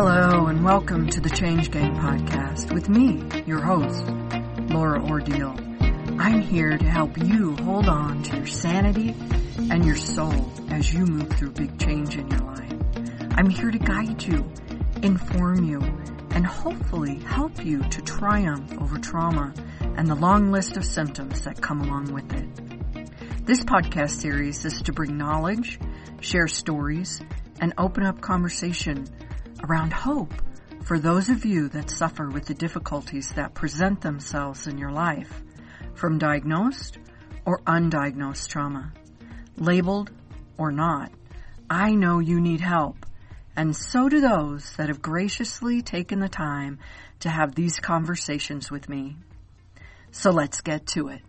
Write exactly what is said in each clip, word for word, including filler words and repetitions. Hello and welcome to the Change Gang podcast with me, your host, Laura Ordile. I'm here to help you hold on to your sanity and your soul as you move through big change in your life. I'm here to guide you, inform you, and hopefully help you to triumph over trauma and the long list of symptoms that come along with it. This podcast series is to bring knowledge, share stories, and open up conversation around hope for those of you that suffer with the difficulties that present themselves in your life from diagnosed or undiagnosed trauma. Labeled or not, I know you need help, and so do those that have graciously taken the time to have these conversations with me. So let's get to it.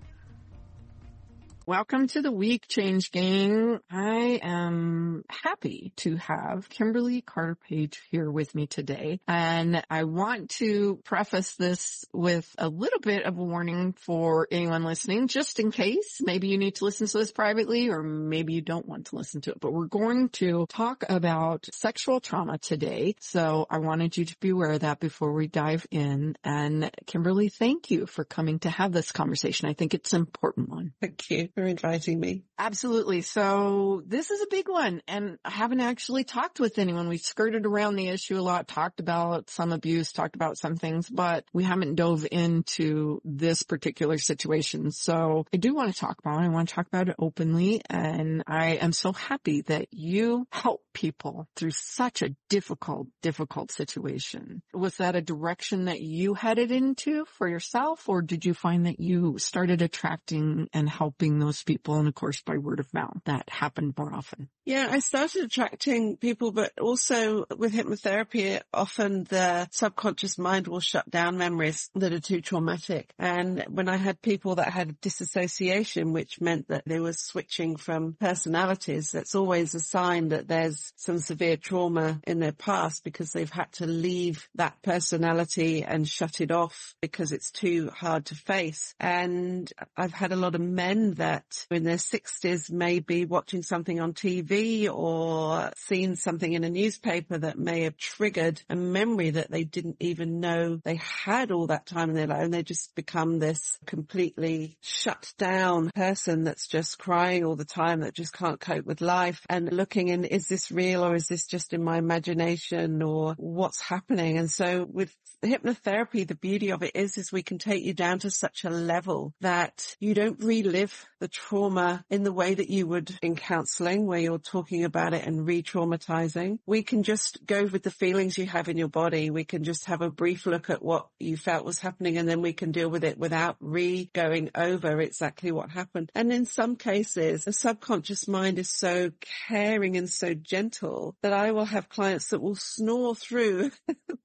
Welcome to the week, Change Gang. I am happy to have Kymberley Carter-Paige here with me today. And I want to preface this with a little bit of a warning for anyone listening, just in case. Maybe you need to listen to this privately, or maybe you don't want to listen to it. But we're going to talk about sexual trauma today. So I wanted you to be aware of that before we dive in. And Kymberley, thank you for coming to have this conversation. I think it's an important one. Thank you for inviting me. Absolutely. So this is a big one, and I haven't actually talked with anyone. We skirted around the issue a lot, talked about some abuse, talked about some things, but we haven't dove into this particular situation. So I do want to talk about it. I want to talk about it openly, and I am so happy that you help people through such a difficult, difficult situation. Was that a direction that you headed into for yourself, or did you find that you started attracting and helping those people, and of course by word of mouth that happened more often? Yeah, I started attracting people, but also with hypnotherapy, often the subconscious mind will shut down memories that are too traumatic. And when I had people that had disassociation, which meant that they were switching from personalities, that's always a sign that there's some severe trauma in their past, because they've had to leave that personality and shut it off because it's too hard to face. And I've had a lot of men that in their sixties, maybe watching something on T V or seen something in a newspaper that may have triggered a memory that they didn't even know they had all that time in their life. And they just become this completely shut down person that's just crying all the time, that just can't cope with life, and looking in, is this real or is this just in my imagination, or what's happening? And so with hypnotherapy, the beauty of it is, is we can take you down to such a level that you don't relive the trauma in the way that you would in counseling, where you're talking about it and re-traumatizing. We can just go with the feelings you have in your body. We can just have a brief look at what you felt was happening, and then we can deal with it without re-going over exactly what happened. And in some cases, the subconscious mind is so caring and so gentle that I will have clients that will snore through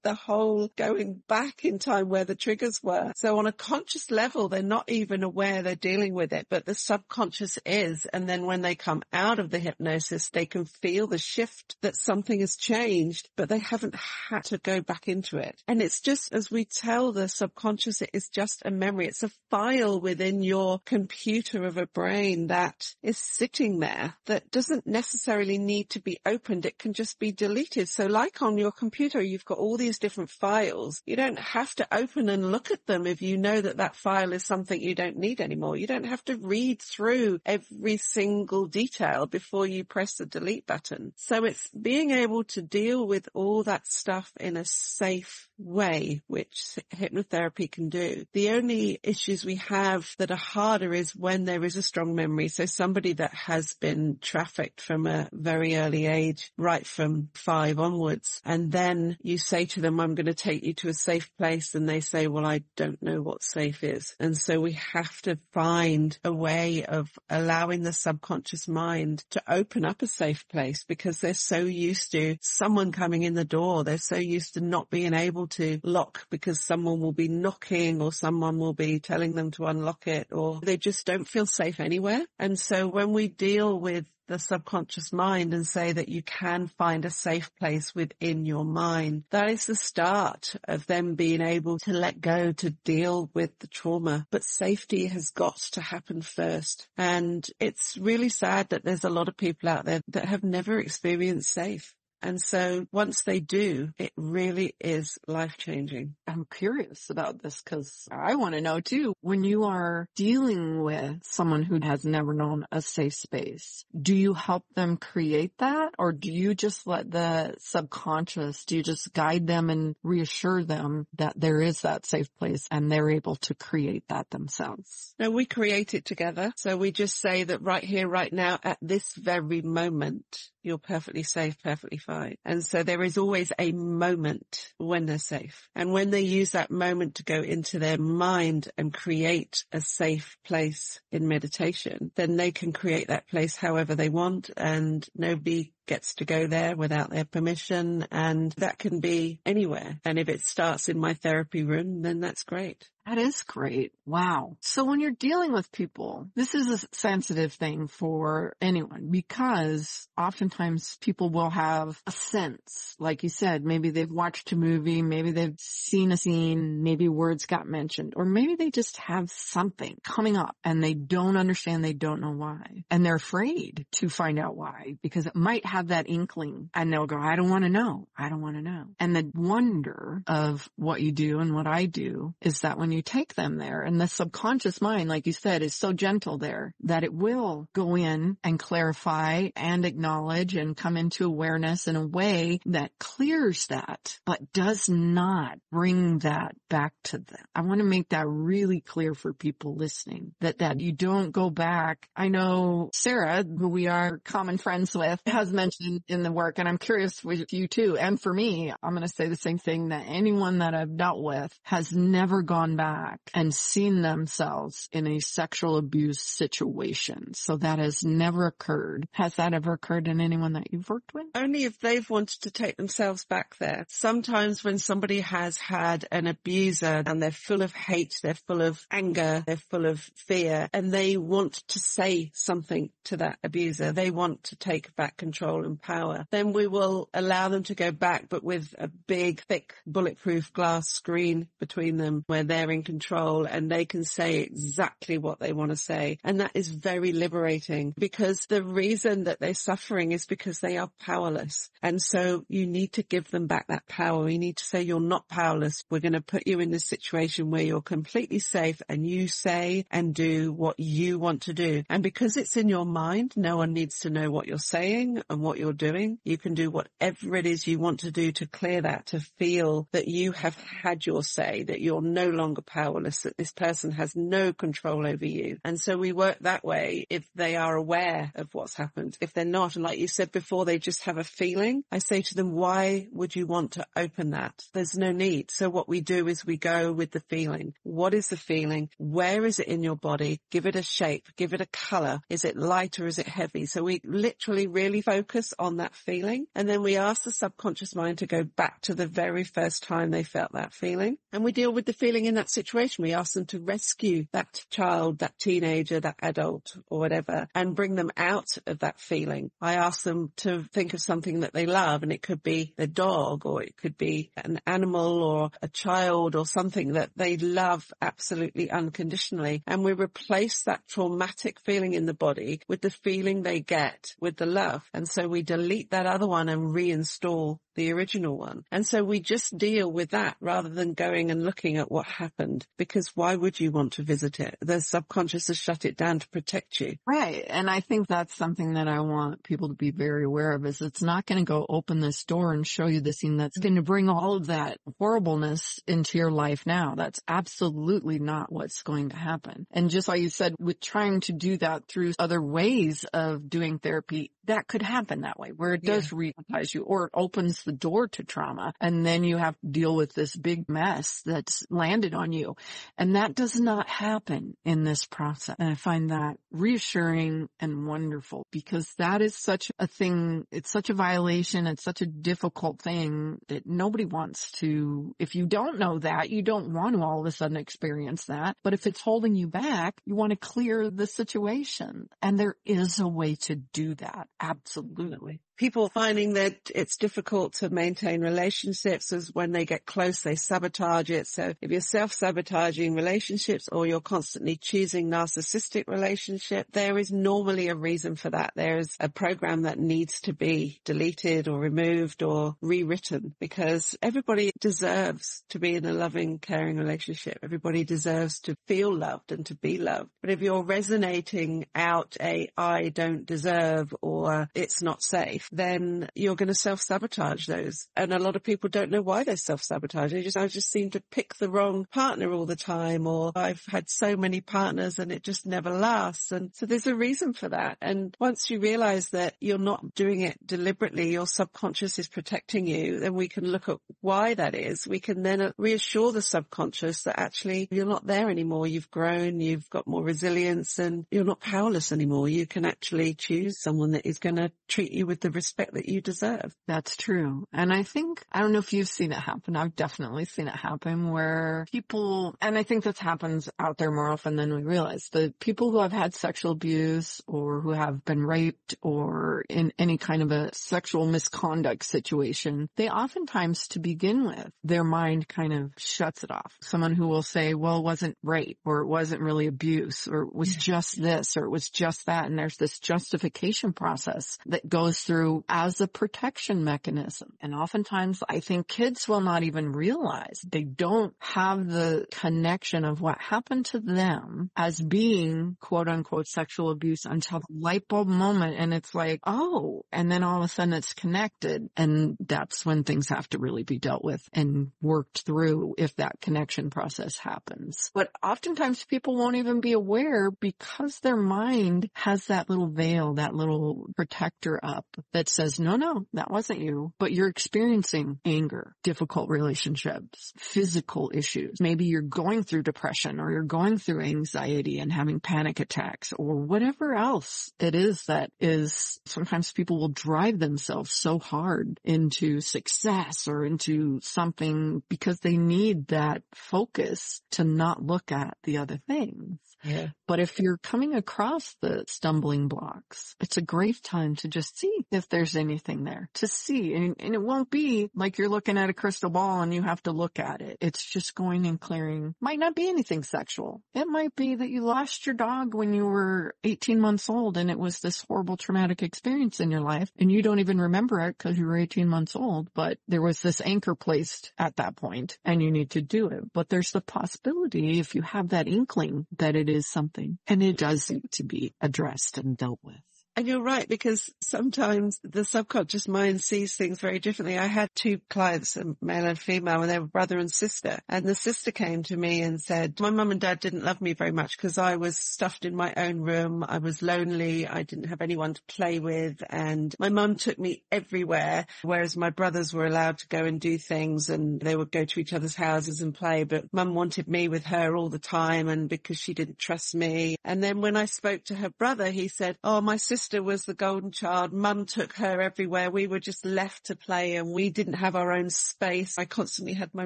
the whole going back in time where the triggers were. So on a conscious level, they're not even aware they're dealing with it, but the subconscious is. And then when they come out of the hypnosis, they can feel the shift that something has changed, but they haven't had to go back into it. And it's just, as we tell the subconscious, it is just a memory. It's a file within your computer of a brain that is sitting there that doesn't necessarily need to be opened. It can just be deleted. So like on your computer, you've got all these different files. You don't have to open and look at them if you know that that file is something you don't need anymore. You don't have to read Read through every single detail before you press the delete button. So it's being able to deal with all that stuff in a safe way, which hypnotherapy can do. The only issues we have that are harder is when there is a strong memory. So somebody that has been trafficked from a very early age, right from five onwards, and then you say to them, I'm going to take you to a safe place, and they say, well, I don't know what safe is. And so we have to find a way of allowing the subconscious mind to open up a safe place, because they're so used to someone coming in the door. They're so used to not being able to lock because someone will be knocking or someone will be telling them to unlock it, or they just don't feel safe anywhere. And so when we deal with the subconscious mind and say that you can find a safe place within your mind, that is the start of them being able to let go, to deal with the trauma. But safety has got to happen first. And it's really sad that there's a lot of people out there that have never experienced safe. And so once they do, it really is life-changing. I'm curious about this because I want to know too, when you are dealing with someone who has never known a safe space, do you help them create that, or do you just let the subconscious, do you just guide them and reassure them that there is that safe place and they're able to create that themselves? No, we create it together. So we just say that right here, right now, at this very moment, you're perfectly safe, perfectly fine. And so there is always a moment when they're safe. And when they use that moment to go into their mind and create a safe place in meditation, then they can create that place however they want, and nobody gets to go there without their permission, and that can be anywhere. And if it starts in my therapy room, then that's great. That is great. Wow. So when you're dealing with people, this is a sensitive thing for anyone, because oftentimes people will have a sense, like you said, maybe they've watched a movie, maybe they've seen a scene, maybe words got mentioned, or maybe they just have something coming up and they don't understand, they don't know why, and they're afraid to find out why, because it might have that inkling and they'll go, I don't want to know. I don't want to know. And the wonder of what you do and what I do is that when you take them there, and the subconscious mind, like you said, is so gentle there that it will go in and clarify and acknowledge and come into awareness in a way that clears that, but does not bring that back to them. I want to make that really clear for people listening, that, that you don't go back. I know Sarah, who we are common friends with, has mentioned in the work, and I'm curious with you too. And for me, I'm going to say the same thing, that anyone that I've dealt with has never gone back and seen themselves in a sexual abuse situation. So that has never occurred. Has that ever occurred in anyone that you've worked with? Only if they've wanted to take themselves back there. Sometimes when somebody has had an abuser and they're full of hate, they're full of anger, they're full of fear, and they want to say something to that abuser, they want to take back control and power, then we will allow them to go back, but with a big, thick, bulletproof glass screen between them where they're in control and they can say exactly what they want to say. And that is very liberating, because the reason that they're suffering is because they are powerless. And so you need to give them back that power. You need to say, you're not powerless. We're going to put you in this situation where you're completely safe and you say and do what you want to do. And because it's in your mind, no one needs to know what you're saying and what you're doing. You can do whatever it is you want to do to clear that, to feel that you have had your say, that you're no longer powerless, that this person has no control over you. And so we work that way if they are aware of what's happened. If they're not, and like you said before, they just have a feeling, I say to them, why would you want to open that? There's no need. So what we do is we go with the feeling. What is the feeling? Where is it in your body? Give it a shape. Give it a color. Is it light or is it heavy? So we literally really focus on that feeling. And then we ask the subconscious mind to go back to the very first time they felt that feeling. And we deal with the feeling in that situation. We ask them to rescue that child, that teenager, that adult or whatever, and bring them out of that feeling. I ask them to think of something that they love, and it could be their dog, or it could be an animal or a child or something that they love absolutely unconditionally. And we replace that traumatic feeling in the body with the feeling they get with the love. And so we delete that other one and reinstall the original one. And so we just deal with that rather than going and looking at what happened, because why would you want to visit it? The subconscious has shut it down to protect you. Right. And I think that's something that I want people to be very aware of, is it's not going to go open this door and show you the scene that's going to bring all of that horribleness into your life now. That's absolutely not what's going to happen. And just like you said, with trying to do that through other ways of doing therapy, that could happen that way, where it does yeah. re-traumatize you, or it opens the door to trauma, and then you have to deal with this big mess that's landed on you. And that does not happen in this process. And I find that reassuring and wonderful, because that is such a thing. It's such a violation. It's such a difficult thing that nobody wants to. If you don't know that, you don't want to all of a sudden experience that. But if it's holding you back, you want to clear the situation. And there is a way to do that. Absolutely. people finding that it's difficult to maintain relationships is when they get close, they sabotage it. So if you're self-sabotaging relationships or you're constantly choosing narcissistic relationship, there is normally a reason for that. There is a program that needs to be deleted or removed or rewritten, because everybody deserves to be in a loving, caring relationship. Everybody deserves to feel loved and to be loved. But if you're resonating out a I don't deserve or it's not safe, then you're going to self-sabotage those. And a lot of people don't know why they're self-sabotaging. They just, I just seem to pick the wrong partner all the time, or I've had so many partners and it just never lasts. And so there's a reason for that. And once you realize that you're not doing it deliberately, your subconscious is protecting you, then we can look at why that is. We can then reassure the subconscious that actually you're not there anymore. You've grown, you've got more resilience, and you're not powerless anymore. You can actually choose someone that is going to treat you with the respect that you deserve. That's true. And I think, I don't know if you've seen it happen. I've definitely seen it happen where people, and I think this happens out there more often than we realize, the people who have had sexual abuse or who have been raped or in any kind of a sexual misconduct situation, they oftentimes, to begin with, their mind kind of shuts it off. Someone who will say, well, it wasn't rape, or it wasn't really abuse, or it was just this, or it was just that. And there's this justification process that goes through as a protection mechanism. And oftentimes I think kids will not even realize they don't have the connection of what happened to them as being quote unquote sexual abuse until the light bulb moment. And it's like, oh, and then all of a sudden it's connected. And that's when things have to really be dealt with and worked through if that connection process happens. But oftentimes people won't even be aware because their mind has that little veil, that little protector up that says, no, no, that wasn't you, but you're experiencing anger, difficult relationships, physical issues. Maybe you're going through depression, or you're going through anxiety and having panic attacks, or whatever else it is that is, sometimes people will drive themselves so hard into success or into something because they need that focus to not look at the other things. Yeah. But if you're coming across the stumbling blocks, it's a great time to just see if there's anything there to see. And, and it won't be like you're looking at a crystal ball and you have to look at it. It's just going and clearing. Might not be anything sexual. It might be that you lost your dog when you were eighteen months old and it was this horrible traumatic experience in your life and you don't even remember it because you were eighteen months old, but there was this anchor placed at that point and you need to do it. But there's the possibility, if you have that inkling, that it is something and it does need to be addressed and dealt with. And you're right, because sometimes the subconscious mind sees things very differently. I had two clients, a male and female, and they were brother and sister. And the sister came to me and said, my mum and dad didn't love me very much because I was stuffed in my own room. I was lonely. I didn't have anyone to play with. And my mum took me everywhere, whereas my brothers were allowed to go and do things and they would go to each other's houses and play. But mum wanted me with her all the time, and because she didn't trust me. And then when I spoke to her brother, he said, oh, my sister was the golden child. Mum took her everywhere. We were just left to play and we didn't have our own space. I constantly had my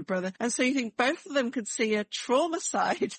brother. And so you think both of them could see a trauma side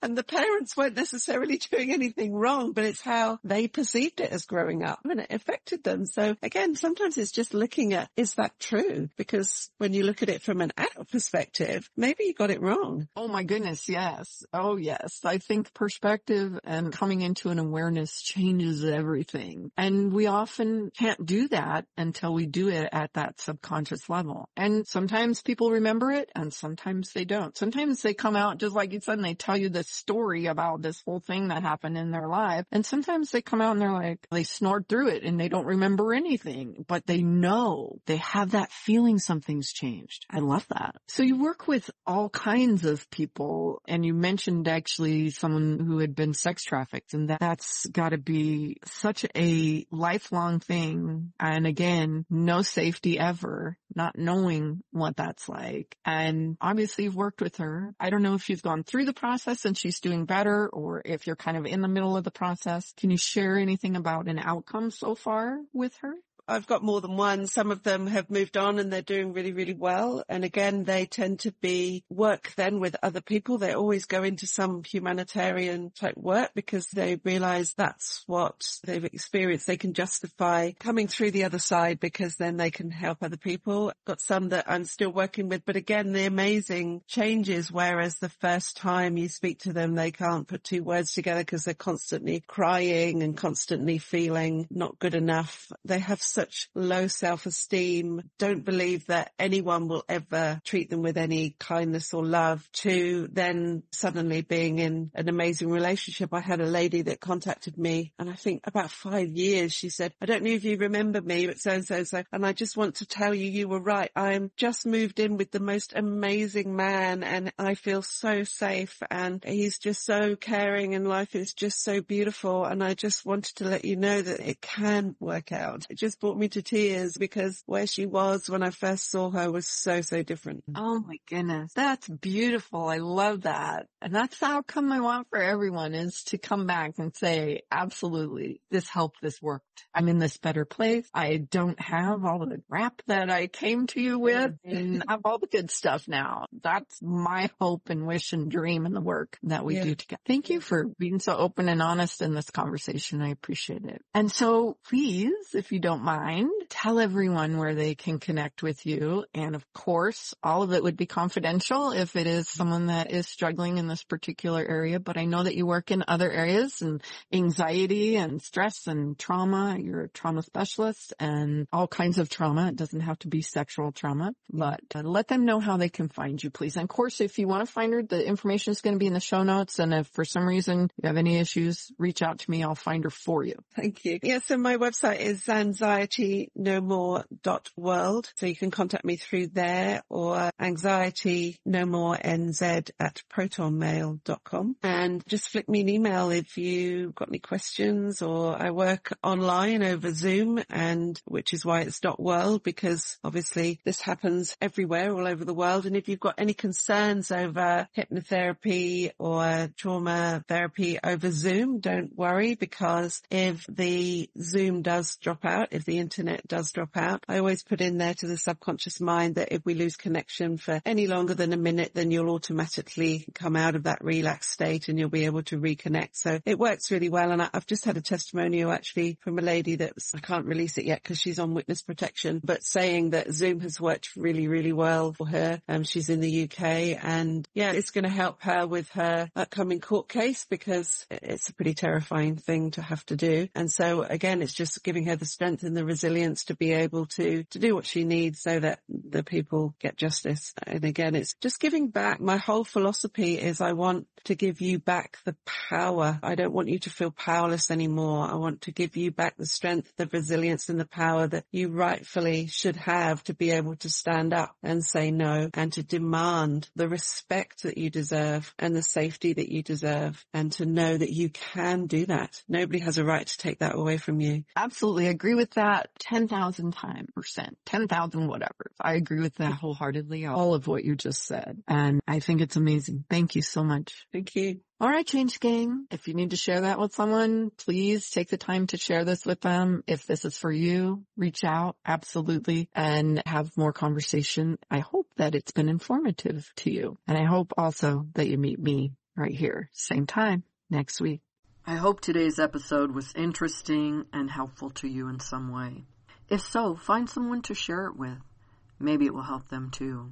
and the parents weren't necessarily doing anything wrong, but it's how they perceived it as growing up and it affected them. So again, sometimes it's just looking at, is that true? Because when you look at it from an adult perspective, maybe you got it wrong. Oh my goodness. Yes. Oh yes. I think perspective and coming into an awareness changes everything. Thing. And we often can't do that until we do it at that subconscious level. And sometimes people remember it and sometimes they don't. Sometimes they come out, just like you said, and they tell you this story about this whole thing that happened in their life. And sometimes they come out and they're like, they snort through it and they don't remember anything, but they know, they have that feeling something's changed. I love that. So you work with all kinds of people, and you mentioned actually someone who had been sex trafficked, and that's got to be such a lifelong thing. And again, no safety ever, not knowing what that's like. And obviously you've worked with her. I don't know if she's gone through the process and she's doing better, or if you're kind of in the middle of the process. Can you share anything about an outcome so far with her? I've got more than one. Some of them have moved on and they're doing really, really well. And again, they tend to be work then with other people. They always go into some humanitarian type work because they realize that's what they've experienced. They can justify coming through the other side because then they can help other people. Got some that I'm still working with, but again, the amazing changes, whereas the first time you speak to them, they can't put two words together because they're constantly crying and constantly feeling not good enough. They have such low self-esteem, don't believe that anyone will ever treat them with any kindness or love, to then suddenly being in an amazing relationship. I had a lady that contacted me, and I think about five years, she said, I don't know if you remember me, but so-and-so, so, and I just want to tell you, you were right. I'm just moved in with the most amazing man, and I feel so safe, and he's just so caring, and life is just so beautiful, and I just wanted to let you know that it can work out. It just brought me to tears because where she was when I first saw her was so, so different. Oh my goodness. That's beautiful. I love that. And that's the outcome I want for everyone, is to come back and say, absolutely, this helped, this worked. I'm in this better place. I don't have all of the crap that I came to you with, and I have all the good stuff now. That's my hope and wish and dream and the work that we yeah. do together. Thank you for being so open and honest in this conversation. I appreciate it. And so please, if you don't mind, tell everyone where they can connect with you. And of course, all of it would be confidential if it is someone that is struggling in this particular area, but I know that you work in other areas, and anxiety and stress and trauma. You're a trauma specialist, and all kinds of trauma. It doesn't have to be sexual trauma, but let them know how they can find you, please. And of course, if you want to find her, the information is going to be in the show notes. And if for some reason you have any issues, reach out to me. I'll find her for you. Thank you. Yeah, so my website is anxiety no more dot world. So you can contact me through there, or anxiety no more n z at proton mail dot com. And just flick me an email if you've got any questions, or I work online over Zoom, and which is why it's .world, because obviously this happens everywhere all over the world. And if you've got any concerns over hypnotherapy or trauma therapy over Zoom, don't worry, because if the Zoom does drop out, if the internet does drop out, I always put in there to the subconscious mind that if we lose connection for any longer than a minute, then you'll automatically come out of that relaxed state and you'll be able to reconnect. So it works really well. And I've just had a testimonial actually from a lady that was, I can't release it yet because she's on witness protection, but saying that Zoom has worked really, really well for her. Um, she's in the U K, and yeah, it's going to help her with her upcoming court case, because it's a pretty terrifying thing to have to do. And so again, it's just giving her the strength and the resilience to be able to, to do what she needs so that the people get justice. And again, it's just giving back. My whole philosophy is I want to give you back the power. I don't want you to feel powerless anymore. I want to give you back the strength, the resilience, and the power that you rightfully should have to be able to stand up and say no, and to demand the respect that you deserve and the safety that you deserve, and to know that you can do that. Nobody has a right to take that away from you. Absolutely. I agree with that ten thousand times, percent, ten thousand whatever. I agree with that wholeheartedly, all of what you just said. And I think it's amazing. Thank you so much. Thank you. All right, Change Gang, if you need to share that with someone, please take the time to share this with them. If this is for you, reach out, absolutely, and have more conversation. I hope that it's been informative to you. And I hope also that you meet me right here, same time, next week. I hope today's episode was interesting and helpful to you in some way. If so, find someone to share it with. Maybe it will help them too.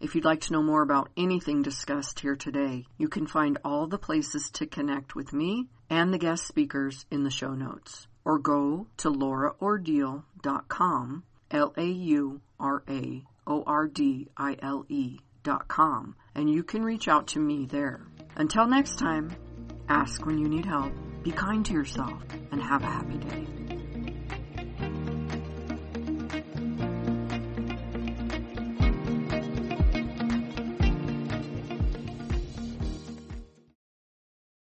If you'd like to know more about anything discussed here today, you can find all the places to connect with me and the guest speakers in the show notes, or go to laura ordile dot com, L A U R A O R D I L E dot com, and you can reach out to me there. Until next time, ask when you need help, be kind to yourself, and have a happy day.